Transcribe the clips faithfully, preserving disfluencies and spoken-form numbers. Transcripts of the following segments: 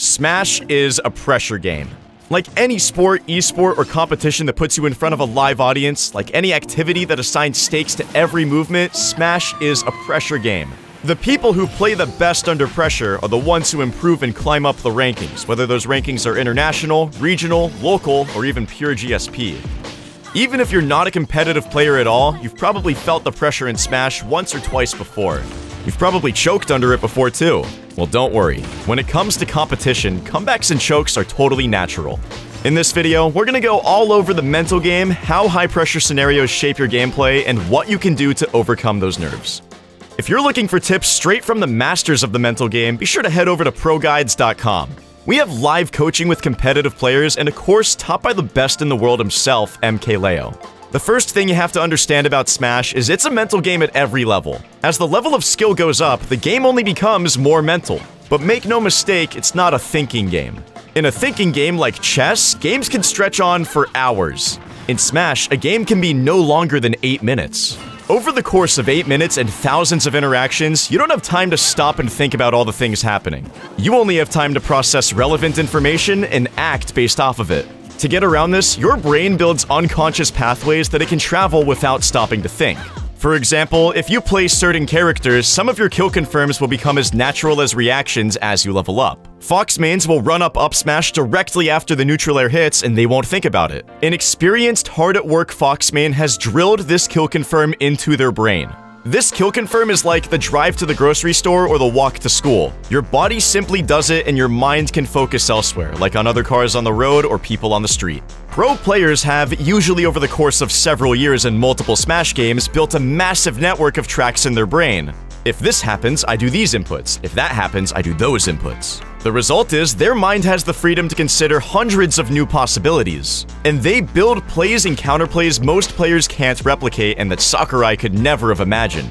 Smash is a pressure game. Like any sport, esport, or competition that puts you in front of a live audience, like any activity that assigns stakes to every movement, Smash is a pressure game. The people who play the best under pressure are the ones who improve and climb up the rankings, whether those rankings are international, regional, local, or even pure G S P. Even if you're not a competitive player at all, you've probably felt the pressure in Smash once or twice before. You've probably choked under it before too. Well, don't worry. When it comes to competition, comebacks and chokes are totally natural. In this video, we're gonna go all over the mental game, how high-pressure scenarios shape your gameplay, and what you can do to overcome those nerves. If you're looking for tips straight from the masters of the mental game, be sure to head over to Pro Guides dot com. We have live coaching with competitive players and a course taught by the best in the world himself, MKLeo. The first thing you have to understand about Smash is it's a mental game at every level. As the level of skill goes up, the game only becomes more mental. But make no mistake, it's not a thinking game. In a thinking game like chess, games can stretch on for hours. In Smash, a game can be no longer than eight minutes. Over the course of eight minutes and thousands of interactions, you don't have time to stop and think about all the things happening. You only have time to process relevant information and act based off of it. To get around this, your brain builds unconscious pathways that it can travel without stopping to think. For example, if you play certain characters, some of your kill confirms will become as natural as reactions as you level up. Fox mains will run up up smash directly after the neutral air hits and they won't think about it. An experienced, hard-at-work Fox main has drilled this kill confirm into their brain. This kill confirm is like the drive to the grocery store or the walk to school. Your body simply does it and your mind can focus elsewhere, like on other cars on the road or people on the street. Pro players have, usually over the course of several years and multiple Smash games, built a massive network of tracks in their brain. If this happens, I do these inputs. If that happens, I do those inputs. The result is their mind has the freedom to consider hundreds of new possibilities. And they build plays and counterplays most players can't replicate and that Sakurai could never have imagined.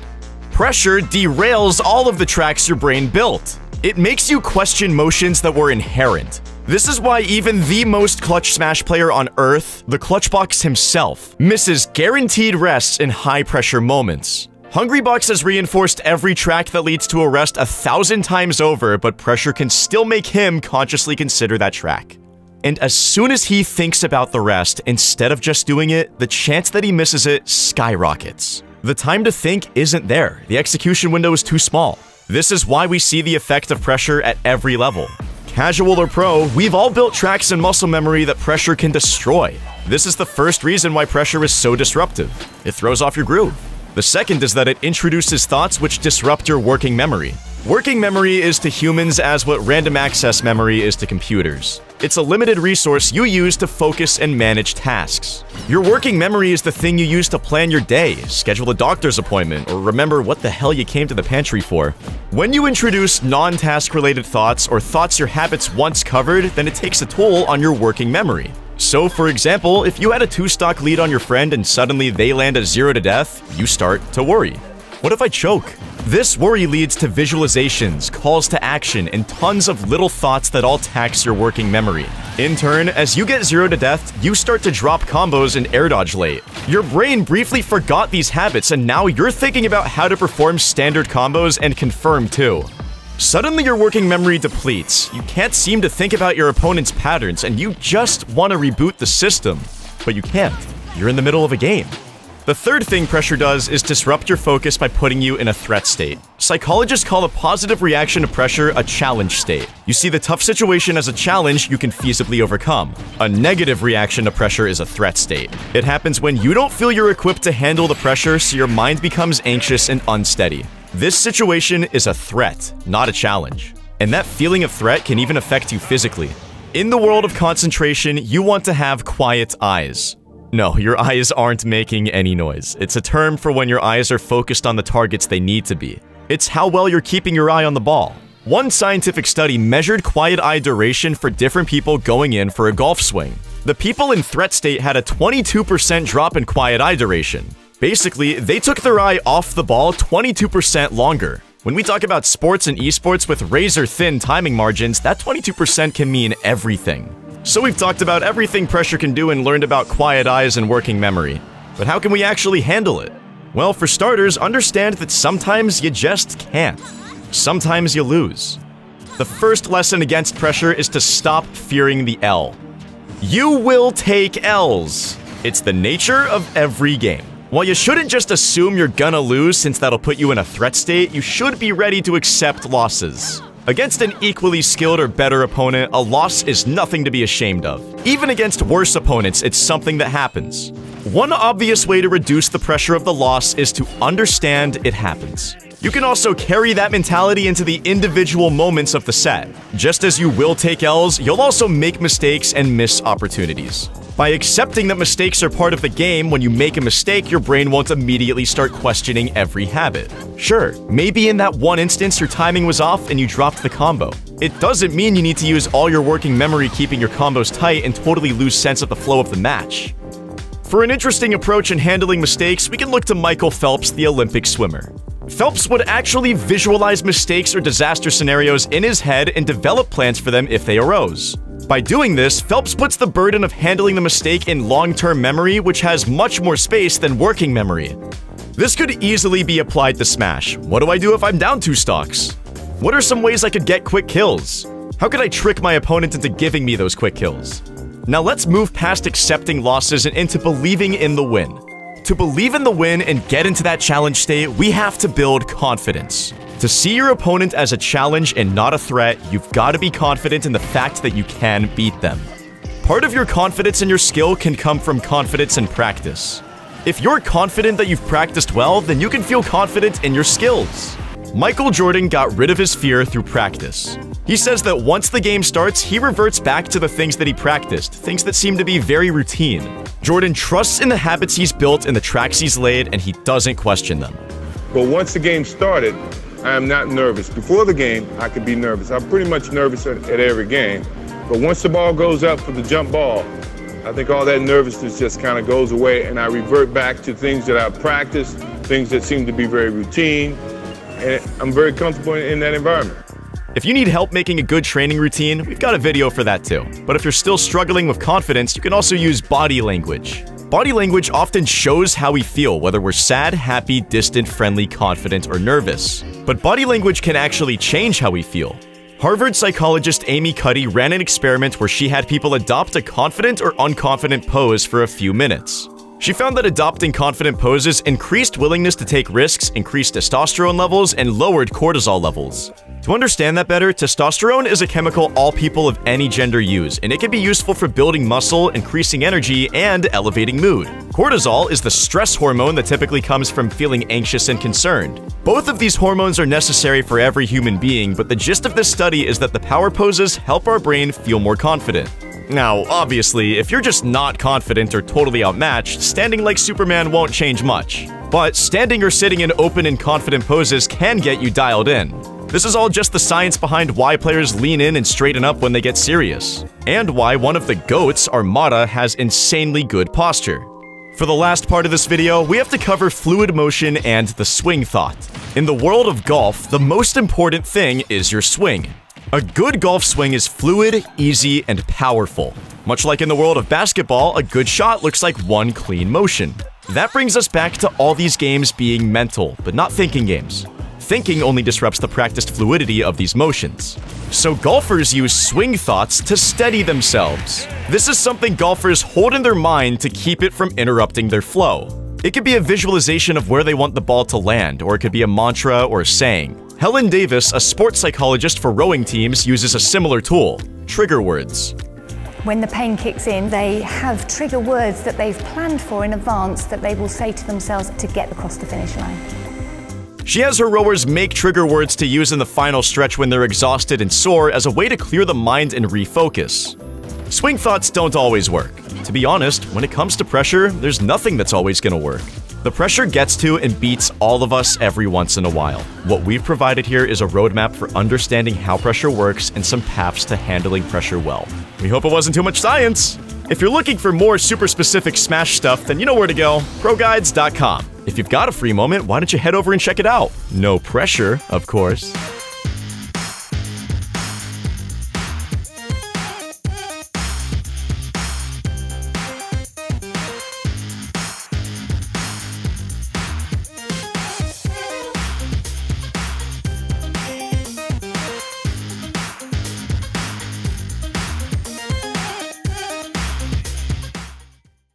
Pressure derails all of the tracks your brain built. It makes you question motions that were inherent. This is why even the most clutch Smash player on Earth, the Clutchbox himself, misses guaranteed rests in high-pressure moments. Hungrybox has reinforced every track that leads to a rest a thousand times over, but pressure can still make him consciously consider that track. And as soon as he thinks about the rest, instead of just doing it, the chance that he misses it skyrockets. The time to think isn't there. The execution window is too small. This is why we see the effect of pressure at every level. Casual or pro, we've all built tracks and muscle memory that pressure can destroy. This is the first reason why pressure is so disruptive. It throws off your groove. The second is that it introduces thoughts which disrupt your working memory. Working memory is to humans as what random access memory is to computers. It's a limited resource you use to focus and manage tasks. Your working memory is the thing you use to plan your day, schedule a doctor's appointment, or remember what the hell you came to the pantry for. When you introduce non-task related thoughts or thoughts your habits once covered, then it takes a toll on your working memory. So, for example, if you had a two-stock lead on your friend and suddenly they land a zero to death, you start to worry. What if I choke? This worry leads to visualizations, calls to action, and tons of little thoughts that all tax your working memory. In turn, as you get zero to death, you start to drop combos and air dodge late. Your brain briefly forgot these habits and now you're thinking about how to perform standard combos and confirm too. Suddenly your working memory depletes, you can't seem to think about your opponent's patterns, and you just want to reboot the system. But you can't. You're in the middle of a game. The third thing pressure does is disrupt your focus by putting you in a threat state. Psychologists call a positive reaction to pressure a challenge state. You see the tough situation as a challenge you can feasibly overcome. A negative reaction to pressure is a threat state. It happens when you don't feel you're equipped to handle the pressure, so your mind becomes anxious and unsteady. This situation is a threat, not a challenge. And that feeling of threat can even affect you physically. In the world of concentration, you want to have quiet eyes. No, your eyes aren't making any noise. It's a term for when your eyes are focused on the targets they need to be. It's how well you're keeping your eye on the ball. One scientific study measured quiet eye duration for different people going in for a golf swing. The people in threat state had a twenty-two percent drop in quiet eye duration. Basically, they took their eye off the ball twenty-two percent longer. When we talk about sports and esports with razor-thin timing margins, that twenty-two percent can mean everything. So we've talked about everything pressure can do and learned about quiet eyes and working memory. But how can we actually handle it? Well, for starters, understand that sometimes you just can't. Sometimes you lose. The first lesson against pressure is to stop fearing the L. You will take L's. It's the nature of every game. While you shouldn't just assume you're gonna lose since that'll put you in a threat state, you should be ready to accept losses. Against an equally skilled or better opponent, a loss is nothing to be ashamed of. Even against worse opponents, it's something that happens. One obvious way to reduce the pressure of the loss is to understand it happens. You can also carry that mentality into the individual moments of the set. Just as you will take L's, you'll also make mistakes and miss opportunities. By accepting that mistakes are part of the game, when you make a mistake, your brain won't immediately start questioning every habit. Sure, maybe in that one instance your timing was off and you dropped the combo. It doesn't mean you need to use all your working memory keeping your combos tight and totally lose sense of the flow of the match. For an interesting approach in handling mistakes, we can look to Michael Phelps, the Olympic swimmer. Phelps would actually visualize mistakes or disaster scenarios in his head and develop plans for them if they arose. By doing this, Phelps puts the burden of handling the mistake in long-term memory, which has much more space than working memory. This could easily be applied to Smash. What do I do if I'm down two stocks? What are some ways I could get quick kills? How could I trick my opponent into giving me those quick kills? Now let's move past accepting losses and into believing in the win. To believe in the win and get into that challenge state, we have to build confidence. To see your opponent as a challenge and not a threat, you've got to be confident in the fact that you can beat them. Part of your confidence in your skill can come from confidence and practice. If you're confident that you've practiced well, then you can feel confident in your skills. Michael Jordan got rid of his fear through practice. He says that once the game starts, he reverts back to the things that he practiced, things that seem to be very routine. Jordan trusts in the habits he's built and the tracks he's laid, and he doesn't question them. But once the game started, I am not nervous. Before the game, I could be nervous. I'm pretty much nervous at, at every game. But once the ball goes up for the jump ball, I think all that nervousness just kind of goes away, and I revert back to things that I've practiced, things that seem to be very routine, and I'm very comfortable in, in that environment. If you need help making a good training routine, we've got a video for that too. But if you're still struggling with confidence, you can also use body language. Body language often shows how we feel, whether we're sad, happy, distant, friendly, confident, or nervous. But body language can actually change how we feel. Harvard psychologist Amy Cuddy ran an experiment where she had people adopt a confident or unconfident pose for a few minutes. She found that adopting confident poses increased willingness to take risks, increased testosterone levels, and lowered cortisol levels. To understand that better, testosterone is a chemical all people of any gender use, and it can be useful for building muscle, increasing energy, and elevating mood. Cortisol is the stress hormone that typically comes from feeling anxious and concerned. Both of these hormones are necessary for every human being, but the gist of this study is that the power poses help our brain feel more confident. Now, obviously, if you're just not confident or totally outmatched, standing like Superman won't change much. But standing or sitting in open and confident poses can get you dialed in. This is all just the science behind why players lean in and straighten up when they get serious, and why one of the GOATs, Armada, has insanely good posture. For the last part of this video, we have to cover fluid motion and the swing thought. In the world of golf, the most important thing is your swing. A good golf swing is fluid, easy, and powerful. Much like in the world of basketball, a good shot looks like one clean motion. That brings us back to all these games being mental, but not thinking games. Thinking only disrupts the practiced fluidity of these motions. So golfers use swing thoughts to steady themselves. This is something golfers hold in their mind to keep it from interrupting their flow. It could be a visualization of where they want the ball to land, or it could be a mantra or a saying. Helen Davis, a sports psychologist for rowing teams, uses a similar tool, trigger words. When the pain kicks in, they have trigger words that they've planned for in advance that they will say to themselves to get across the finish line. She has her rowers make trigger words to use in the final stretch when they're exhausted and sore as a way to clear the mind and refocus. Swing thoughts don't always work. To be honest, when it comes to pressure, there's nothing that's always gonna work. The pressure gets to and beats all of us every once in a while. What we've provided here is a roadmap for understanding how pressure works and some paths to handling pressure well. We hope it wasn't too much science! If you're looking for more super specific Smash stuff, then you know where to go, Pro Guides dot com. If you've got a free moment, why don't you head over and check it out? No pressure, of course.